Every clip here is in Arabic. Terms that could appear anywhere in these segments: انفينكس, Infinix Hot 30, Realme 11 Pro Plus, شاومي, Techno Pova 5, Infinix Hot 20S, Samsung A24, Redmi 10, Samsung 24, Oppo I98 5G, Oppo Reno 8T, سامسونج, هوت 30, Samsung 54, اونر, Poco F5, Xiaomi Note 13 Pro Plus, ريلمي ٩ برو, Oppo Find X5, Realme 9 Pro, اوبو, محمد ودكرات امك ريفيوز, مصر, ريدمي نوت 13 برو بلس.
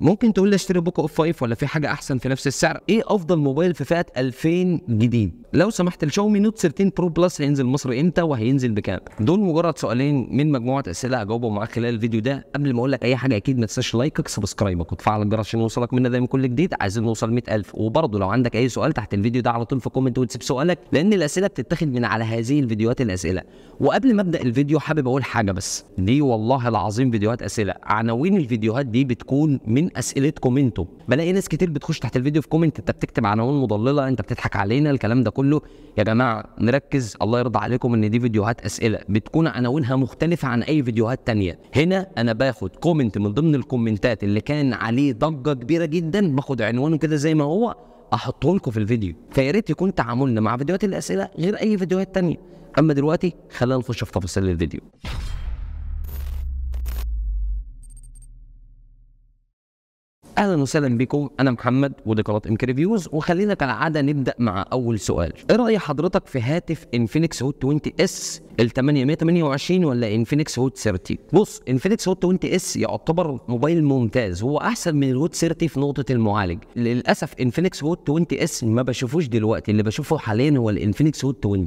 ممكن تقول لي اشتري بوكو اف 5 ولا في حاجه احسن في نفس السعر؟ ايه افضل موبايل في فئه 2000 جديد؟ لو سمحت، الشاومي نوت 13 برو بلس هينزل مصر امتى وهينزل بكام؟ دول مجرد سؤالين من مجموعه اسئله هجاوبهم معاك خلال الفيديو ده. قبل ما اقول لك اي حاجه اكيد ما تنساش لايكك سبسكرايبك وتفعل الجرس عشان يوصلك منا دايما كل جديد. عايزين نوصل 100000، وبرده لو عندك اي سؤال تحت الفيديو ده على طول في كومنت وتسيب سؤالك، لان الاسئله بتتاخد من على هذه الفيديوهات الاسئله. وقبل ما ابدا الفيديو حابب اقول حاجه بس، دي والله العظيم فيديوهات اسئله، عناوين الفيديوهات دي بتكون من اسئلتكم انتم. بلاقي ناس كتير بتخش تحت الفيديو في كومنت، انت بتكتب عناوين مضلله، انت بتضحك علينا، الكلام ده كله. يا جماعه نركز، الله يرضى عليكم، ان دي فيديوهات اسئله بتكون عناوينها مختلفه عن اي فيديوهات ثانيه. هنا انا باخد كومنت من ضمن الكومنتات اللي كان عليه ضجه كبيره جدا، باخد عنوانه كده زي ما هو احطه لكم في الفيديو. فيا ريت يكون تعاملنا مع فيديوهات الاسئله غير اي فيديوهات ثانيه. اما دلوقتي خلينا نخش في تفاصيل الفيديو. اهلا وسهلا بكم، انا محمد ودكرات امك ريفيوز، وخلينا كالعاده نبدا مع اول سؤال. ايه راي حضرتك في هاتف انفينكس هوت 20S ال 828 ولا انفينكس هوت 30؟ بص، انفينكس هوت 20S يعتبر موبايل ممتاز، هو احسن من الهوت 30 في نقطه المعالج. للاسف انفينكس هوت 20S ما بشوفوش دلوقتي، اللي بشوفه حاليا هو الانفينكس هوت 20.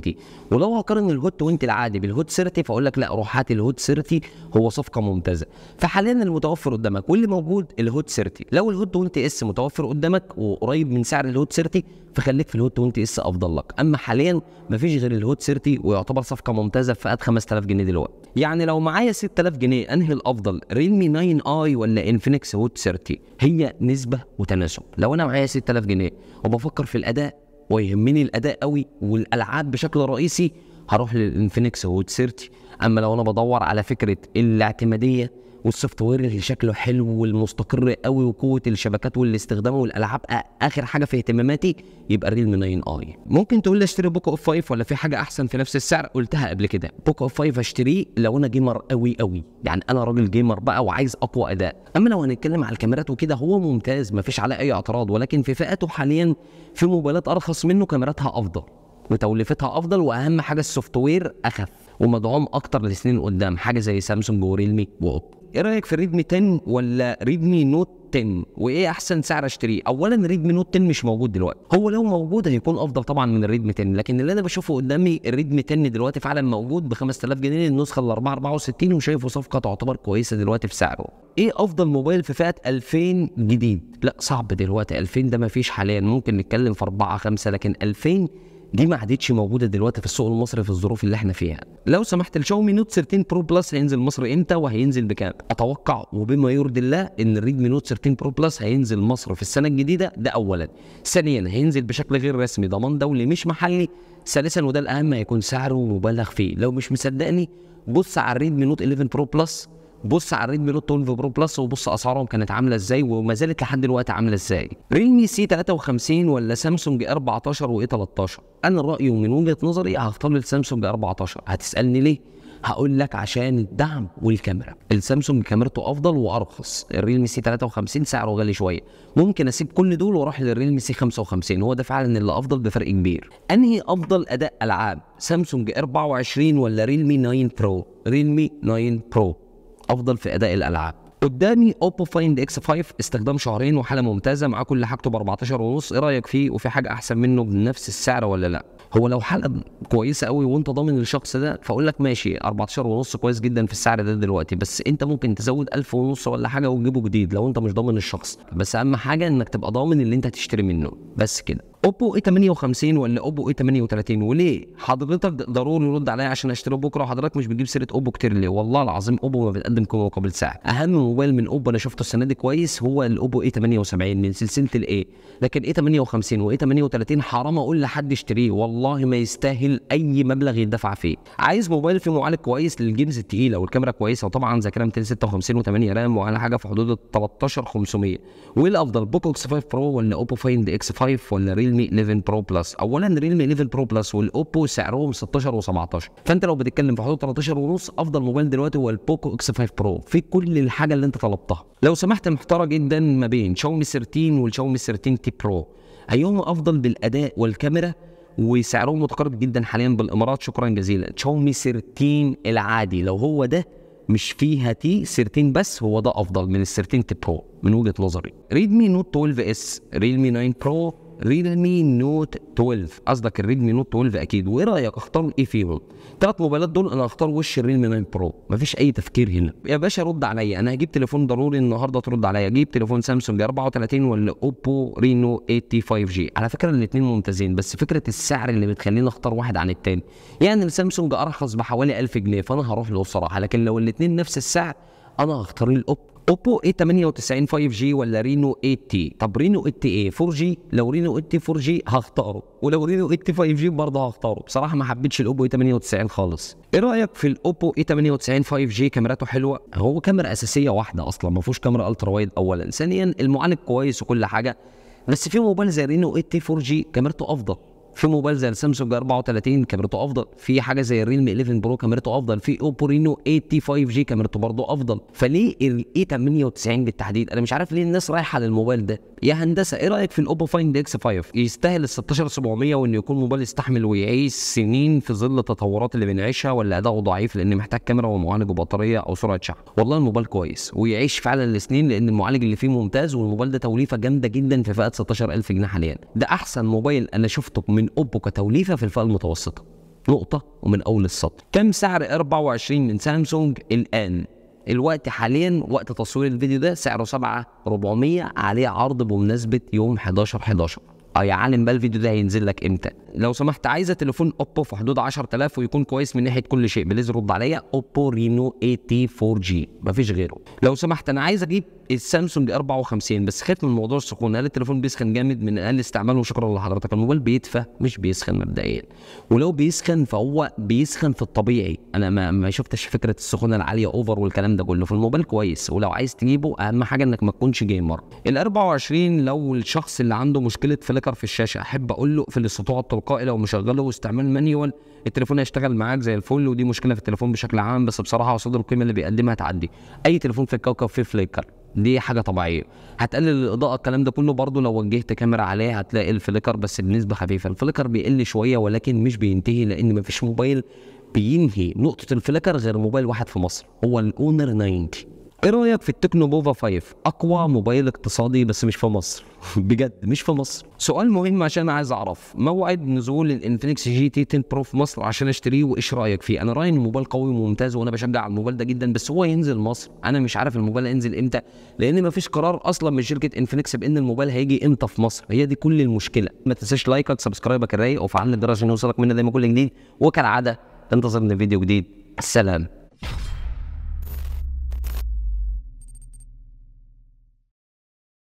ولو هقارن الهوت 20 العادي بالهوت 30 فاقول لك لا، روح هات الهوت 30، هو صفقه ممتازه. فحاليا المتوفر قدامك واللي موجود الهوت 30. لو الهوت 20S متوفر قدامك وقريب من سعر الهوت 30 فخليك في الهوت 20S افضل لك. اما حاليا مفيش غير الهوت 30 ويعتبر صفقه ممتازه في فئه 5000 جنيه دلوقتي. يعني لو معايا 6000 جنيه انهي الافضل، ريلمي 9i ولا انفينكس هوت 30؟ هي نسبه وتناسب. لو انا معايا 6000 جنيه وبفكر في الاداء ويهمني الاداء قوي والالعاب بشكل رئيسي، هروح للانفينكس هوت 30. اما لو انا بدور على فكره الاعتماديه والسوفت وير اللي شكله حلو والمستقر قوي وقوه الشبكات والاستخدام والالعاب اخر حاجه في اهتماماتي، يبقى الريلمي 9i. ممكن تقول لي اشتري بوكو اف 5 ولا في حاجه احسن في نفس السعر؟ قلتها قبل كده، بوكو اف 5 اشتريه لو انا جيمر قوي قوي، يعني انا راجل جيمر بقى وعايز اقوى اداء. اما لو هنتكلم على الكاميرات وكده هو ممتاز، مفيش عليه اي اعتراض، ولكن في فئته حاليا في موبايلات ارخص منه كاميراتها افضل وتوليفتها افضل، واهم حاجه السوفت وير اخف ومدعوم اكتر لسنين قدام، حاجه زي سامسونج وريلمي واوبو. ايه رايك في ريدمي 10 ولا ريدمي نوت 10؟ وايه احسن سعر اشتريه؟ اولا ريدمي نوت 10 مش موجود دلوقتي، هو لو موجود هيكون افضل طبعا من الريدمي 10، لكن اللي انا بشوفه قدامي الريدمي 10 دلوقتي فعلا موجود ب 5000 جنيه النسخه ال 464، وشايفه صفقه تعتبر كويسه دلوقتي في سعره. ايه افضل موبايل في فئه 2000 جديد؟ لا صعب دلوقتي، 2000 ده ما فيش حاليا، ممكن نتكلم في 4 5، لكن 2000 دي ما عادتش موجوده دلوقتي في السوق المصري في الظروف اللي احنا فيها. لو سمحت، الشاومي نوت 13 برو بلس هينزل مصر امتى وهينزل بكام؟ اتوقع وبما يرضي الله ان الريدمي نوت 13 برو بلس هينزل مصر في السنه الجديده، ده اولا. ثانيا، هينزل بشكل غير رسمي، ضمان دولي مش محلي. ثالثا، وده الاهم، هيكون سعره مبالغ فيه. لو مش مصدقني بص على الريدمي نوت 11 برو بلس، بص على الريدمي نوت 12 برو بلس، وبص اسعارهم كانت عامله ازاي وما زالت لحد دلوقتي عامله ازاي. ريلمي C53 ولا سامسونج A14 و A13؟ انا رايي ومن وجهه نظري هختار السامسونج A14. هتسالني ليه؟ هقول لك عشان الدعم والكاميرا. السامسونج كاميرته افضل وارخص، الريلمي C53 سعره غالي شويه. ممكن اسيب كل دول واروح للريلمي C55، هو ده فعلا اللي افضل بفرق كبير. انهي افضل اداء العاب، سامسونج 24 ولا ريلمي 9 برو؟ ريلمي 9 برو افضل في اداء الالعاب. قدامي اوبو فايند اكس 5، استخدام شهرين وحاله ممتازه، مع كل حاجته ب 14.5، ايه رايك فيه؟ وفي حاجه احسن منه بنفس السعر ولا لا؟ هو لو حاله كويسه قوي وانت ضامن الشخص ده فاقول لك ماشي، 14.5 كويس جدا في السعر ده دلوقتي، بس انت ممكن تزود 1500 ولا حاجه وتجيبه جديد لو انت مش ضامن الشخص، بس اهم حاجه انك تبقى ضامن اللي انت هتشتري منه، بس كده. اوبو A58 ولا اوبو A38؟ وليه؟ حضرتك ضروري يرد عليا عشان اشتري بكره، وحضرتك مش بتجيب سيره اوبو كتير ليه؟ والله العظيم اوبو ما بتقدم قيمه مقابل سعر. اهم موبايل من اوبو انا شفته السنه دي كويس هو الاوبو A78 من سلسله الاي، لكن A58 و A38 حرام اقول لحد اشتريه، والله ما يستاهل اي مبلغ يدفع فيه. عايز موبايل فيه معالج كويس للجيمز الثقيله والكاميرا كويسه، وطبعا ذاكره 256 و8 رام وعلى حاجه في حدود ال 13500. وايه الافضل، بوكو X5 برو ولا اوبو فايند X5 ولا ريل ريلمي 11 برو بلس؟ اولا ريلمي 11 برو بلس والاوبو سعرهم 16 و17، فانت لو بتتكلم في حدود 13.5 افضل موبايل دلوقتي هو البوكو X5 برو، في كل الحاجه اللي انت طلبتها. لو سمحت، محتار جدا ما بين شاومي 13 والشاومي 13 تي برو، ايهما افضل بالاداء والكاميرا؟ وسعرهم متقارب جدا حاليا بالامارات. شكرا جزيلا. شاومي 13 العادي لو هو ده مش فيها تي، سيرتين بس، هو ده افضل من السيرتين تي برو من وجهه نظري. ريدمي نوت 12 اس، ريلمي 9 برو، ريلمي نوت 12، قصدك الريدمي نوت 12 اكيد. وايه رايك اختار ايه فيهم؟ الثلاث موبايلات دول انا هختار وش الريلمي 9 برو، مفيش اي تفكير هنا يا باشا. رد عليا، انا هجيب تليفون ضروري النهارده ترد عليا. اجيب تليفون سامسونج 34 ولا اوبو رينو 8T 5G؟ على فكره الاثنين ممتازين، بس فكره السعر اللي بتخليني اختار واحد عن الثاني. يعني السامسونج ارخص بحوالي 1000 جنيه، فانا هروح له بصراحه. لكن لو الاثنين نفس السعر انا هختار الاوبو. اوبو A98 5G ولا رينو 8T؟ طب رينو 8T ايه 4G؟ لو رينو 8T 4G هختاره، ولو رينو 8T 5G برضه هختاره. بصراحه ما حبيتش الاوبو A98 خالص. ايه رايك في الاوبو A98 5G؟ كاميراته حلوه، هو كاميرا اساسيه واحده اصلا، ما فيهوش كاميرا الترا وايد اولا، ثانيا المعالج كويس وكل حاجه. بس في موبايل زي رينو 8T 4G كاميرته افضل، في موبايل زي السامسونج 34 كاميرته افضل، في حاجه زي الريلمي 11 برو كاميرته افضل، في اوبو رينو 8T 5G كاميرته برضه افضل. فليه الاي 98 بالتحديد؟ انا مش عارف ليه الناس رايحه للموبايل ده يا هندسه. ايه رايك في الاوبو فايند اكس 5؟ يستاهل ال 16700 وانه يكون موبايل يستحمل ويعيش سنين في ظل التطورات اللي بنعيشها، ولا اداؤه ضعيف لان محتاج كاميرا ومعالج وبطاريه او سرعه شحن؟ والله الموبايل كويس ويعيش فعلا لسنين لان المعالج اللي فيه ممتاز، والموبايل ده توليفه جامده جدا في فئه 16000 جنيه حاليا. ده احسن موبايل انا شفته من اوبو كتوليفه في الفئه المتوسطه، نقطه ومن اول السطر. كم سعر 24 من سامسونج الان؟ الوقت حاليا وقت تصوير الفيديو ده سعره 7400، عليه عرض بمناسبه يوم 11/11. يا عالم بقى الفيديو ده هينزل لك امتى؟ لو سمحت عايزه تليفون اوبو في حدود 10000 ويكون كويس من ناحيه كل شيء، بليز رد عليا. اوبو رينو 8T 4G مفيش غيره. لو سمحت انا عايز اجيب السامسونج 54 بس خايف من موضوع السخونه، هل التليفون بيسخن جامد من اقل استعماله؟ وشكرا لحضرتك. الموبايل بيدفى مش بيسخن مبدئيا، ولو بيسخن فهو بيسخن في الطبيعي، انا ما شفتش فكره السخونه العاليه اوفر والكلام ده كله. في الموبايل كويس، ولو عايز تجيبه اهم حاجه انك ما تكونش جيمر. ال 24 لو الشخص اللي عنده مشكله فليكر في الشاشه احب اقول له في الاستطاع التلقائي لو مشغله واستعمال مانيوال التليفون هيشتغل معاك زي الفل، ودي مشكله في التليفون بشكل عام. بس بصراحه قصاد القيمه اللي بيقدمها تعدي اي تليفون في الكوكب فيه فليكر، دي حاجه طبيعيه. هتقلل الاضاءه الكلام ده كله، برضو لو وجهت كاميرا عليه هتلاقي الفليكر بس بنسبه خفيفه. الفليكر بيقل شويه ولكن مش بينتهي، لان مفيش موبايل بينهي نقطه الفليكر غير موبايل واحد في مصر هو الاونر 90. ايه رايك في التكنو بوفا 5؟ اقوى موبايل اقتصادي بس مش في مصر بجد مش في مصر. سؤال مهم عشان انا عايز اعرف موعد نزول الانفينكس جي تي 10 برو في مصر عشان اشتريه، وايش رايك فيه؟ انا رايي ان الموبايل قوي وممتاز وانا بشجع الموبايل ده جدا، بس هو ينزل مصر انا مش عارف الموبايل هينزل امتى، لان مفيش قرار اصلا من شركه انفينكس بان الموبايل هيجي امتى في مصر. هي دي كل المشكله. ما تنساش لايكك سبسكرايبك الرايق وفعل الجرس عشان يوصلك منا دايما كل جديد، وكالعاده انتظرنا فيديو جديد. السلام.